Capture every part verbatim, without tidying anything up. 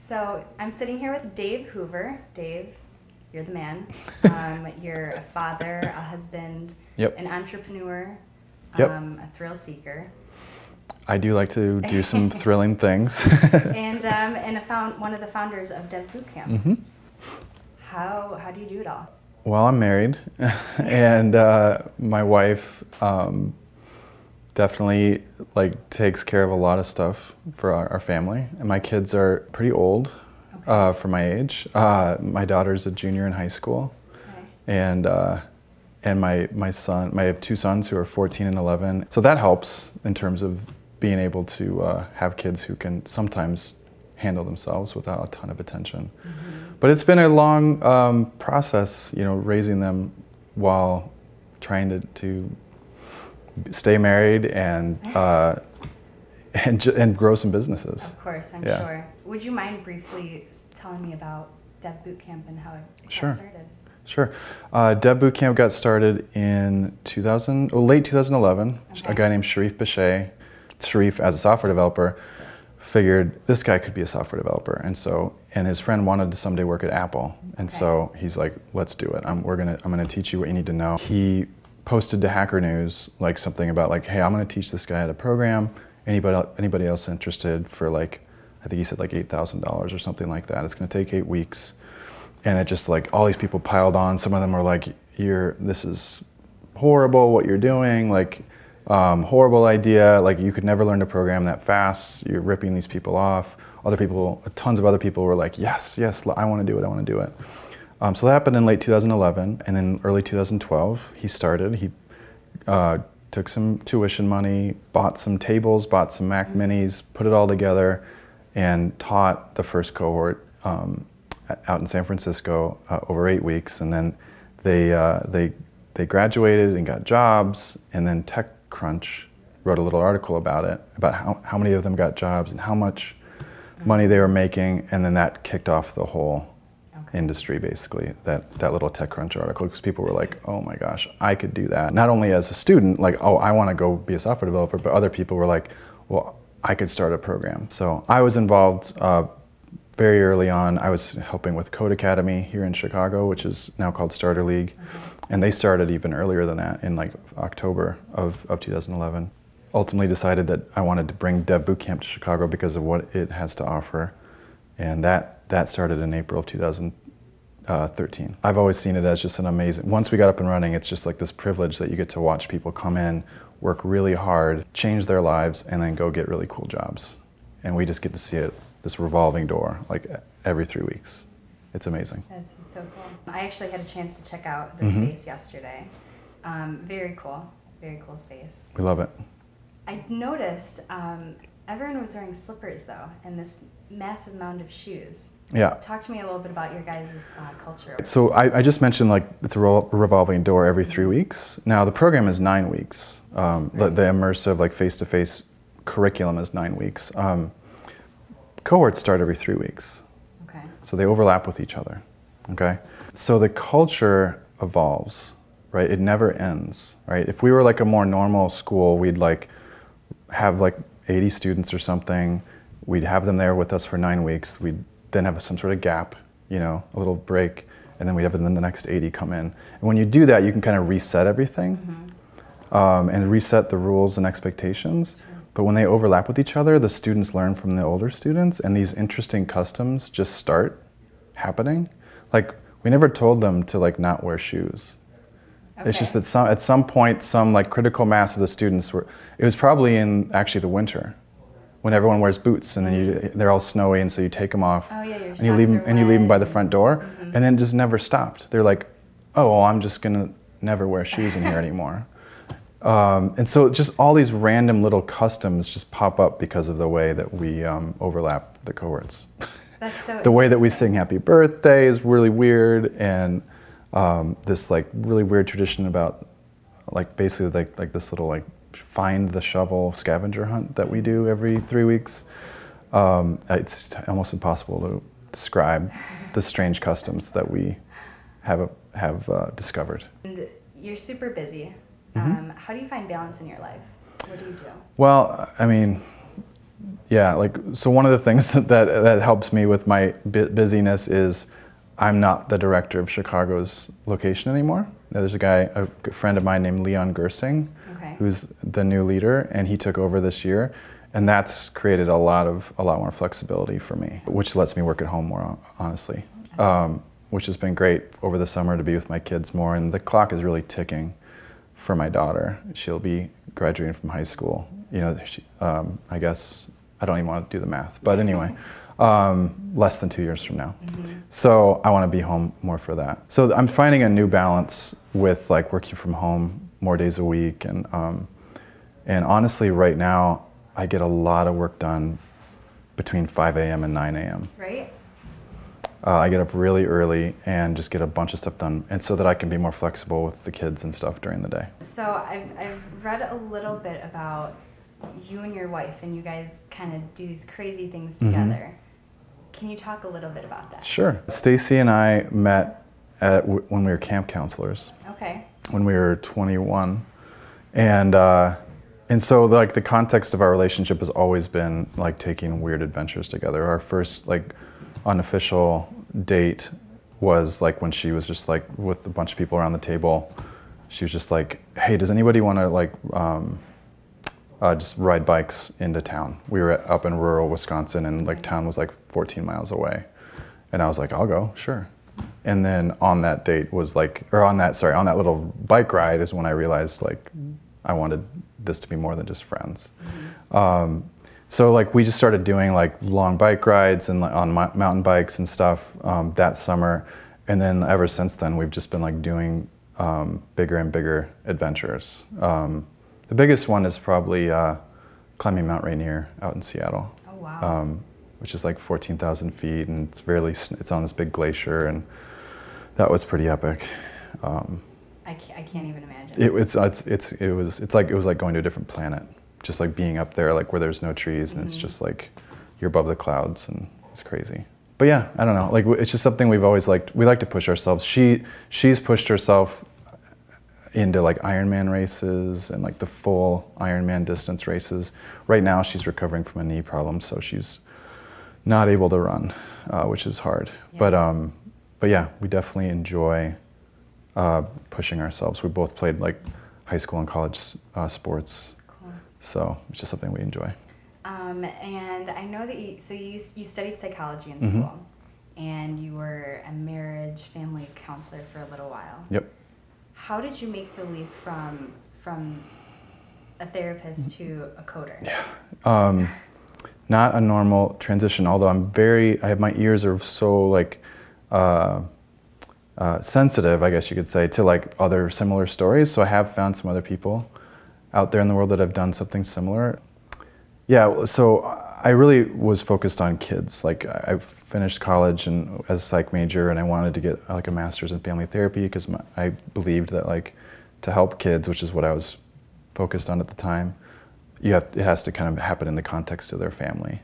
So I'm sitting here with Dave Hoover. Dave, you're the man. Um, you're a father, a husband, yep. an entrepreneur, yep. um, a thrill seeker. I do like to do some thrilling things. And um, and a found, one of the founders of Dev Bootcamp. Mm-hmm. How how do you do it all? Well, I'm married, and uh, my wife um, definitely like takes care of a lot of stuff for our, our family. And my kids are pretty old okay. uh, for my age. Uh, my daughter's a junior in high school, okay. and uh, and my my son, my I have two sons who are fourteen and eleven. So that helps in terms of being able to uh, have kids who can sometimes handle themselves without a ton of attention. Mm-hmm. But it's been a long um, process, you know, raising them while trying to, to stay married and, uh, and, and grow some businesses. Of course, I'm yeah. sure. Would you mind briefly telling me about Dev Bootcamp and how it sure. got started? Sure. Uh, Dev Bootcamp got started in two thousand, oh, late twenty eleven. Okay. A guy named Sharif Bishay, Sharif as a software developer, figured this guy could be a software developer, and so and his friend wanted to someday work at Apple, and okay. so he's like, "Let's do it. I'm we're gonna I'm gonna teach you what you need to know." He posted to Hacker News like something about like, "Hey, I'm gonna teach this guy how to program. Anybody anybody else interested for like, I think he said like eight thousand dollars or something like that. It's gonna take eight weeks," and it just like all these people piled on. Some of them were like, "You're this is horrible. What you're doing like." Um, horrible idea, like you could never learn to program that fast, you're ripping these people off. Other people, tons of other people were like, yes, yes, I want to do it, I want to do it. Um, so that happened in late two thousand eleven, and then early two thousand twelve, he started. He uh, took some tuition money, bought some tables, bought some Mac Minis, put it all together, and taught the first cohort um, out in San Francisco uh, over eight weeks, and then they, uh, they, they graduated and got jobs, and then tech Crunch wrote a little article about it, about how, how many of them got jobs and how much money they were making, and then that kicked off the whole okay. industry, basically, that, that little TechCrunch article, because people were like, oh my gosh, I could do that. Not only as a student, like, oh, I want to go be a software developer, but other people were like, well, I could start a program. So I was involved uh, very early on. I was helping with Code Academy here in Chicago, which is now called Starter League. Okay. And they started even earlier than that, in like October of, of two thousand eleven. Ultimately decided that I wanted to bring Dev Bootcamp to Chicago because of what it has to offer. And that, that started in April of two thousand thirteen. I've always seen it as just an amazing, once we got up and running, it's just like this privilege that you get to watch people come in, work really hard, change their lives, and then go get really cool jobs. And we just get to see it, this revolving door, like every three weeks. It's amazing. That's so cool. I actually had a chance to check out the mm-hmm. space yesterday. Um, very cool. Very cool space. We love it. I noticed um, everyone was wearing slippers, though, and this massive mound of shoes. Yeah. Talk to me a little bit about your guys' uh, culture. So I, I just mentioned, like, it's a revolving door every three weeks. Now, the program is nine weeks. Um, right. The immersive, like, face-to-face curriculum is nine weeks. Um, cohorts start every three weeks. So they overlap with each other, okay? So the culture evolves, right? It never ends, right? If we were like a more normal school, we'd like have like eighty students or something. We'd have them there with us for nine weeks. We'd then have some sort of gap, you know, a little break, and then we'd have the next eighty come in. And when you do that, you can kind of reset everything mm-hmm. um, and reset the rules and expectations. But when they overlap with each other, the students learn from the older students, and these interesting customs just start happening. Like, we never told them to like not wear shoes. Okay. It's just that some, at some point, some like critical mass of the students were, it was probably in actually the winter, when everyone wears boots, and then you, they're all snowy, and so you take them off, oh, yeah, your socks and you leave them, and you leave them by the front door, mm-hmm. and then it just never stopped. They're like, oh, well, I'm just gonna never wear shoes in here anymore. Um, and so just all these random little customs just pop up because of the way that we um, overlap the cohorts. That's so the way that we sing happy birthday is really weird, and um, this like really weird tradition about like basically like, like this little like find the shovel scavenger hunt that we do every three weeks. Um, it's almost impossible to describe the strange customs that we have, have uh, discovered. And you're super busy. Um, how do you find balance in your life? What do you do? Well, I mean, Yeah, like, so one of the things that, that, that helps me with my bu- busyness is I'm not the director of Chicago's location anymore. There's a guy, a friend of mine named Leon Gersing, okay. who's the new leader, and he took over this year. And that's created a lot of a lot more flexibility for me, which lets me work at home more, honestly. Um, nice. Which has been great over the summer to be with my kids more. And the clock is really ticking for my daughter. She'll be graduating from high school. You know, she, um, I guess I don't even want to do the math, but anyway, um, less than two years from now. Mm-hmm. So I want to be home more for that. So I'm finding a new balance with like working from home more days a week, and um, and honestly, right now, I get a lot of work done between five A M and nine A M Right. Uh, I get up really early and just get a bunch of stuff done, and so that I can be more flexible with the kids and stuff during the day. So I've, I've read a little bit about you and your wife, and you guys kind of do these crazy things together. Mm-hmm. Can you talk a little bit about that? Sure. Stacey and I met at w when we were camp counselors. Okay. When we were twenty-one, and uh, and so like the context of our relationship has always been like taking weird adventures together. Our first like unofficial date was like when she was just like with a bunch of people around the table. She was just like, "Hey, does anybody want to like?" Um, Uh, just ride bikes into town. We were up in rural Wisconsin, and like town was like fourteen miles away. And I was like, I'll go, sure. And then on that date was like, or on that, sorry, on that little bike ride is when I realized like I wanted this to be more than just friends. Um, so like we just started doing like long bike rides and on mountain bikes and stuff um, that summer. And then ever since then, we've just been like doing um, bigger and bigger adventures. Um, The biggest one is probably uh, climbing Mount Rainier out in Seattle. Oh, wow. Um, which is like fourteen thousand feet, and it's really, it's on this big glacier, and that was pretty epic. Um, I, can't, I can't even imagine. It, it's, it's, it's, it, was, it's like, it was like going to a different planet, just like being up there like where there's no trees, and mm-hmm. it's just like you're above the clouds, and it's crazy. But yeah, I don't know, like it's just something we've always liked. We like to push ourselves. She, she's pushed herself into like Ironman races and like the full Ironman distance races. Right now she's recovering from a knee problem, so she's not able to run, uh, which is hard. Yeah. But um, but yeah, we definitely enjoy uh, pushing ourselves. We both played like high school and college uh, sports, cool. So it's just something we enjoy. Um, and I know that you, so you, you studied psychology in mm-hmm. school, and you were a marriage family counselor for a little while. Yep. How did you make the leap from from a therapist to a coder? Yeah, um, not a normal transition. Although I'm very, I have my ears are so like uh, uh, sensitive, I guess you could say, to like other similar stories. So I have found some other people out there in the world that have done something similar. Yeah, so I really was focused on kids. Like I finished college and as a psych major, and I wanted to get like a master's in family therapy because I believed that like to help kids, which is what I was focused on at the time, you have, it has to kind of happen in the context of their family.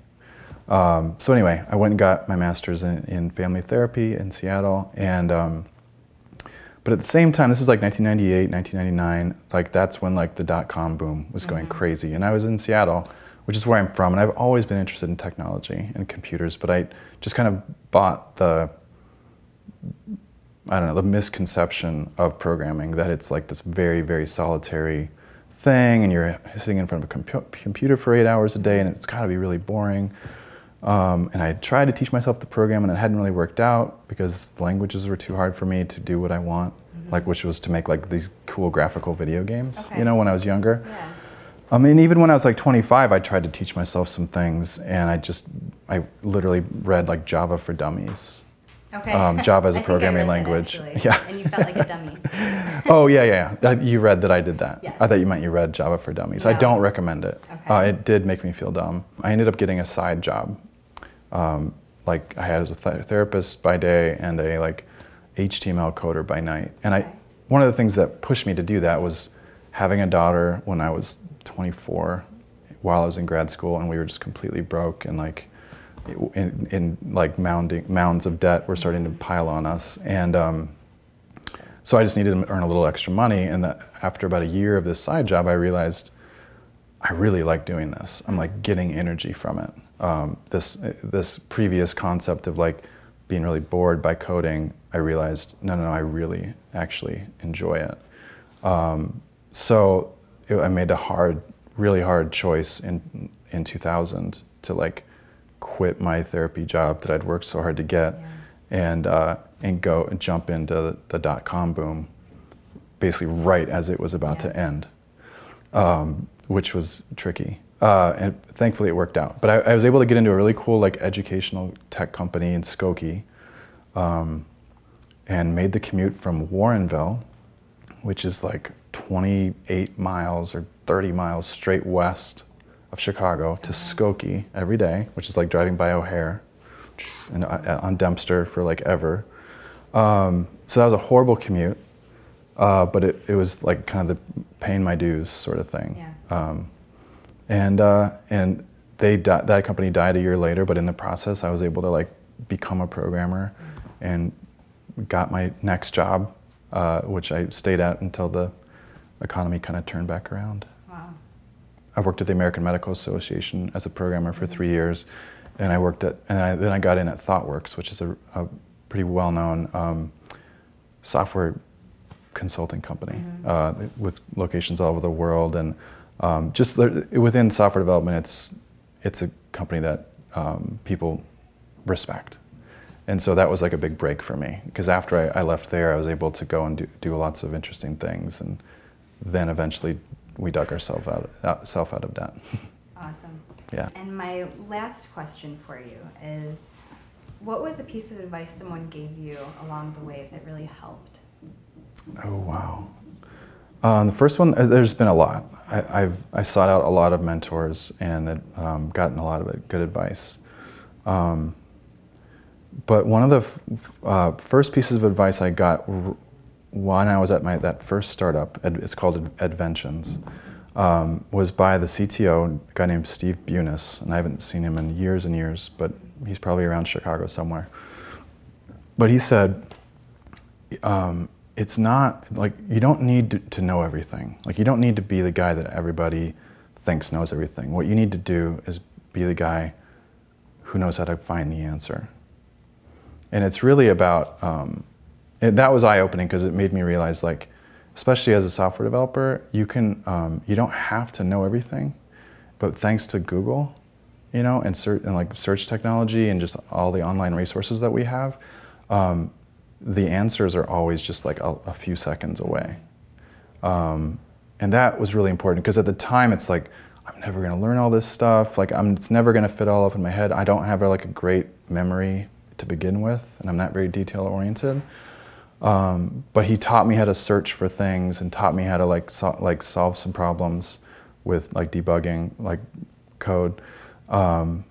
Um, so anyway, I went and got my master's in, in family therapy in Seattle, and um, but at the same time, this is like nineteen ninety-eight, nineteen ninety-nine. Like that's when like the dot-com boom was going mm-hmm. crazy, and I was in Seattle, which is where I'm from, and I've always been interested in technology and computers, but I just kind of bought the, I don't know, the misconception of programming, that it's like this very, very solitary thing, and you're sitting in front of a compu computer for eight hours a day, and it's gotta be really boring. Um, and I tried to teach myself to program, and it hadn't really worked out because the languages were too hard for me to do what I want, mm-hmm. like which was to make like these cool graphical video games, okay. you know, when I was younger. Yeah. I mean, even when I was like twenty-five, I tried to teach myself some things, and I just, I literally read like Java for Dummies. Okay. Um, Java is a programming language. That, yeah. And you felt like a dummy. Oh, yeah, yeah, yeah. You read that I did that. Yes. I thought you meant you read Java for Dummies. No. I don't recommend it. Okay. Uh, it did make me feel dumb. I ended up getting a side job. Um, like I had as a th therapist by day and a like H T M L coder by night. And okay. I, one of the things that pushed me to do that was having a daughter when I was twenty-four, while I was in grad school, and we were just completely broke, and like in, in like mounding, mounds of debt were starting to pile on us. And um, so I just needed to earn a little extra money. And the, after about a year of this side job, I realized I really like doing this. I'm like getting energy from it. um, this this previous concept of like being really bored by coding, I realized no, no, no I really actually enjoy it. Um, so it, I made a hard, really hard choice in in two thousand to like quit my therapy job that I'd worked so hard to get, yeah. and uh, and go and jump into the, the dot com boom, basically right as it was about yeah. to end, um, which was tricky. Uh, and thankfully it worked out. But I, I was able to get into a really cool like educational tech company in Skokie, um, and made the commute from Warrenville, which is like twenty-eight miles or thirty miles straight west of Chicago, to Skokie every day, which is like driving by O'Hare and uh, on Dempster for like ever. Um, so that was a horrible commute, uh, but it, it was like kind of the paying my dues sort of thing. Yeah. Um, And uh, and they di that company died a year later, but in the process, I was able to like become a programmer, and got my next job, uh, which I stayed at until the economy kind of turned back around. Wow! I worked at the American Medical Association as a programmer for three years, and I worked at and I, then I got in at ThoughtWorks, which is a, a pretty well-known um, software consulting company mm-hmm. uh, with locations all over the world and. Um, just within software development, it's it's a company that um, people respect, and so that was like a big break for me because after I, I left there, I was able to go and do, do lots of interesting things, and then eventually we dug ourselves out uh, self out of debt. Awesome. Yeah. And my last question for you is, what was a piece of advice someone gave you along the way that really helped? Oh wow. Um, the first one, there's been a lot. I, I've I sought out a lot of mentors and um, gotten a lot of good advice. Um, but one of the f uh, first pieces of advice I got when I was at my that first startup, it's called Edventions, um, was by the C T O, a guy named Steve Buenas, and I haven't seen him in years and years, but he's probably around Chicago somewhere. But he said, um, it's not, like, you don't need to, to know everything. Like, you don't need to be the guy that everybody thinks knows everything. What you need to do is be the guy who knows how to find the answer. And it's really about, um, and that was eye-opening because it made me realize, like, especially as a software developer, you can, um, you don't have to know everything, but thanks to Google, you know, and, and like search technology and just all the online resources that we have, um, the answers are always just like a, a few seconds away. Um, and that was really important because at the time it's like, I'm never gonna learn all this stuff. Like I'm, it's never gonna fit all up in my head. I don't have like a great memory to begin with and I'm not very detail oriented. Um, but he taught me how to search for things and taught me how to like, so, like solve some problems with like debugging like code. Um,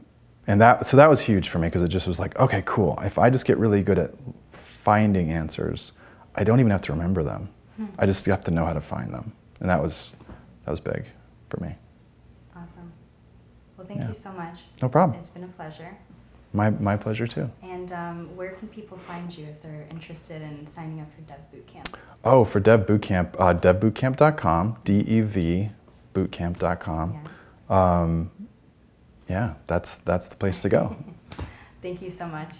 and that, so that was huge for me because it just was like, okay, cool. If I just get really good at finding answers, I don't even have to remember them. Hmm. I just have to know how to find them. And that was, that was big for me. Awesome. Well, thank yeah. you so much. No problem. It's been a pleasure. My, my pleasure too. And um, where can people find you if they're interested in signing up for Dev Bootcamp? Oh, for Dev Bootcamp, uh, dev bootcamp dot com, D E V bootcamp dot com. Yeah. Um, yeah, that's, that's the place to go. Thank you so much.